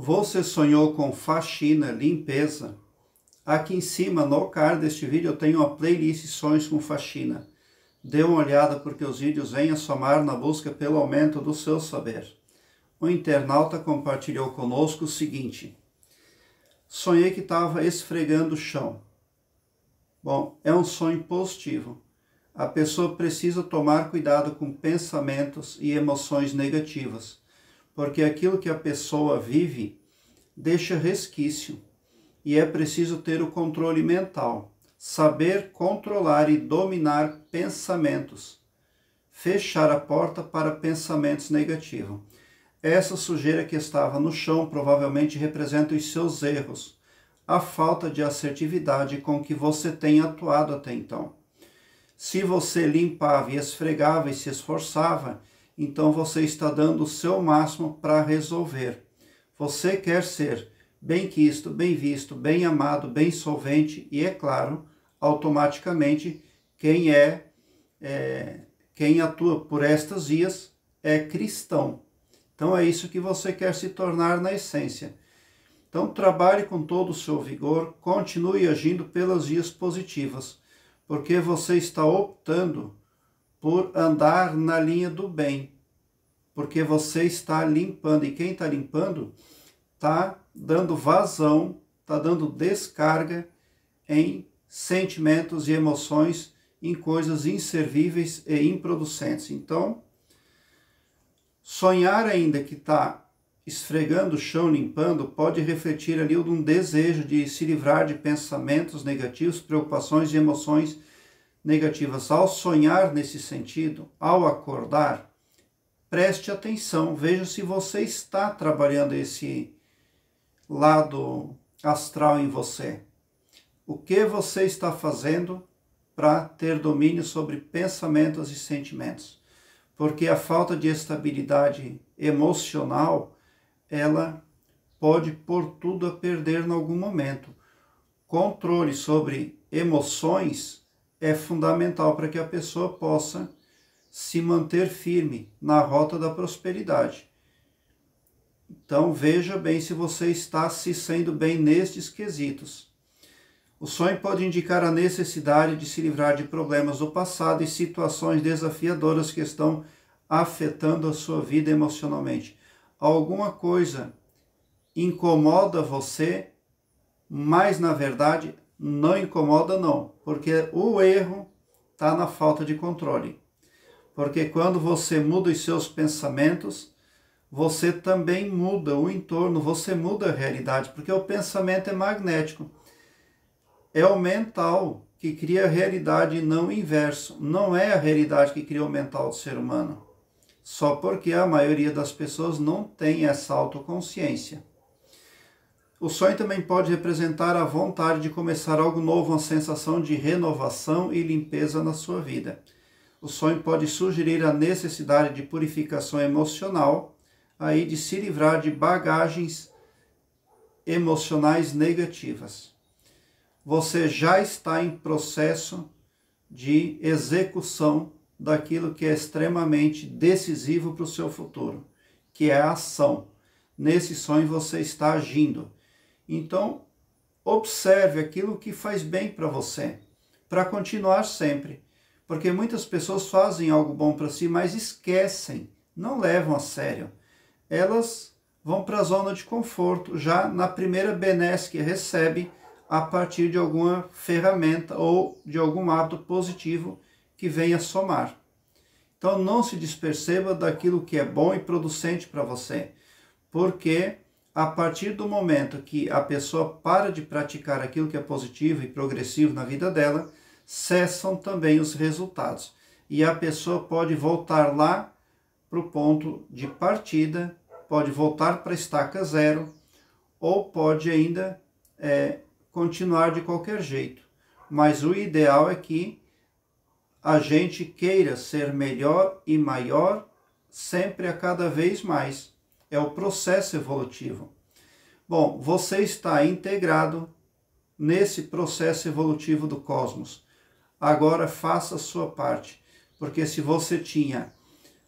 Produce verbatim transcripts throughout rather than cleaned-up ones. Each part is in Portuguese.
Você sonhou com faxina, limpeza? Aqui em cima, no card deste vídeo, eu tenho uma playlist Sonhos com Faxina. Dê uma olhada porque os vídeos vêm a somar na busca pelo aumento do seu saber. O internauta compartilhou conosco o seguinte: sonhei que estava esfregando o chão. Bom, é um sonho positivo. A pessoa precisa tomar cuidado com pensamentos e emoções negativas, porque aquilo que a pessoa vive deixa resquício e é preciso ter o controle mental, saber controlar e dominar pensamentos, fechar a porta para pensamentos negativos. Essa sujeira que estava no chão provavelmente representa os seus erros, a falta de assertividade com que você tem atuado até então. Se você limpava e esfregava e se esforçava, então você está dando o seu máximo para resolver. Você quer ser bem quisto, bem visto, bem amado, bem solvente e, é claro, automaticamente, quem é, é quem atua por estas vias é cristão. Então é isso que você quer se tornar na essência. Então trabalhe com todo o seu vigor, continue agindo pelas vias positivas, porque você está optando por andar na linha do bem, porque você está limpando, e quem está limpando está dando vazão, está dando descarga em sentimentos e emoções, em coisas inservíveis e improducentes. Então, sonhar ainda que está esfregando o chão, limpando, pode refletir ali um desejo de se livrar de pensamentos negativos, preocupações e emoções negativas. Ao sonhar nesse sentido, ao acordar, preste atenção, veja se você está trabalhando esse lado astral em você. O que você está fazendo para ter domínio sobre pensamentos e sentimentos? Porque a falta de estabilidade emocional, ela pode pôr tudo a perder em algum momento. Controle sobre emoções é fundamental para que a pessoa possa se manter firme na rota da prosperidade. Então veja bem se você está se sendo bem nestes quesitos. O sonho pode indicar a necessidade de se livrar de problemas do passado e situações desafiadoras que estão afetando a sua vida emocionalmente. Alguma coisa incomoda você, mas na verdade não incomoda não, porque o erro está na falta de controle. Porque quando você muda os seus pensamentos, você também muda o entorno, você muda a realidade, porque o pensamento é magnético. É o mental que cria a realidade, não o inverso. Não é a realidade que cria o mental do ser humano. Só porque a maioria das pessoas não tem essa autoconsciência. O sonho também pode representar a vontade de começar algo novo, uma sensação de renovação e limpeza na sua vida. O sonho pode sugerir a necessidade de purificação emocional, aí de se livrar de bagagens emocionais negativas. Você já está em processo de execução daquilo que é extremamente decisivo para o seu futuro, que é a ação. Nesse sonho você está agindo. Então, observe aquilo que faz bem para você, para continuar sempre. Porque muitas pessoas fazem algo bom para si, mas esquecem, não levam a sério. Elas vão para a zona de conforto, já na primeira benesse que recebe, a partir de alguma ferramenta ou de algum ato positivo que venha somar. Então não se desperceba daquilo que é bom e producente para você, porque a partir do momento que a pessoa para de praticar aquilo que é positivo e progressivo na vida dela, cessam também os resultados. E a pessoa pode voltar lá para o ponto de partida, pode voltar para a estaca zero, ou pode ainda é, continuar de qualquer jeito. Mas o ideal é que a gente queira ser melhor e maior sempre, a cada vez mais. É o processo evolutivo. Bom, você está integrado nesse processo evolutivo do cosmos. Agora faça a sua parte, porque se você tinha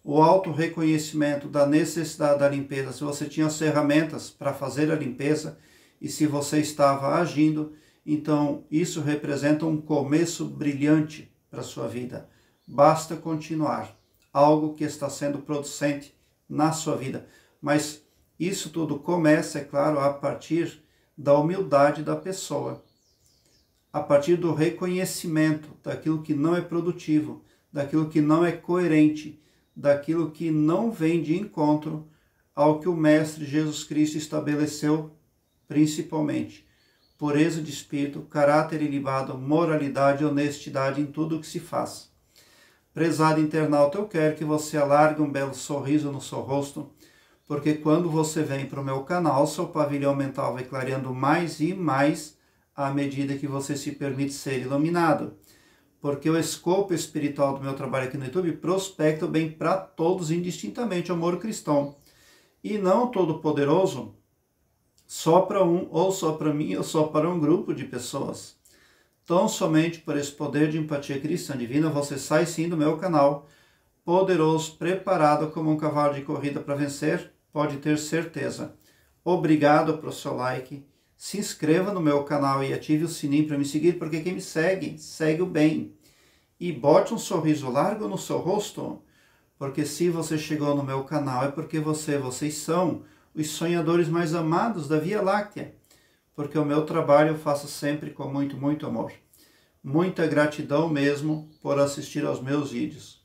o auto-reconhecimento da necessidade da limpeza, se você tinha as ferramentas para fazer a limpeza e se você estava agindo, então isso representa um começo brilhante para a sua vida. Basta continuar, algo que está sendo producente na sua vida. Mas isso tudo começa, é claro, a partir da humildade da pessoa, a partir do reconhecimento daquilo que não é produtivo, daquilo que não é coerente, daquilo que não vem de encontro ao que o Mestre Jesus Cristo estabeleceu, principalmente. Pureza de espírito, caráter ilibado, moralidade e honestidade em tudo o que se faz. Prezado internauta, eu quero que você alargue um belo sorriso no seu rosto, porque quando você vem para o meu canal, seu pavilhão mental vai clareando mais e mais à medida que você se permite ser iluminado. Porque o escopo espiritual do meu trabalho aqui no YouTube prospecta o bem para todos indistintamente, amor cristão. E não todo-poderoso só para um, ou só para mim, ou só para um grupo de pessoas. Tão somente por esse poder de empatia cristã divina, você sai sim do meu canal, poderoso, preparado como um cavalo de corrida para vencer, pode ter certeza. Obrigado pelo seu like. Se inscreva no meu canal e ative o sininho para me seguir, porque quem me segue, segue o bem. E bote um sorriso largo no seu rosto, porque se você chegou no meu canal é porque você, vocês são os sonhadores mais amados da Via Láctea, porque o meu trabalho eu faço sempre com muito, muito amor. Muita gratidão mesmo por assistir aos meus vídeos.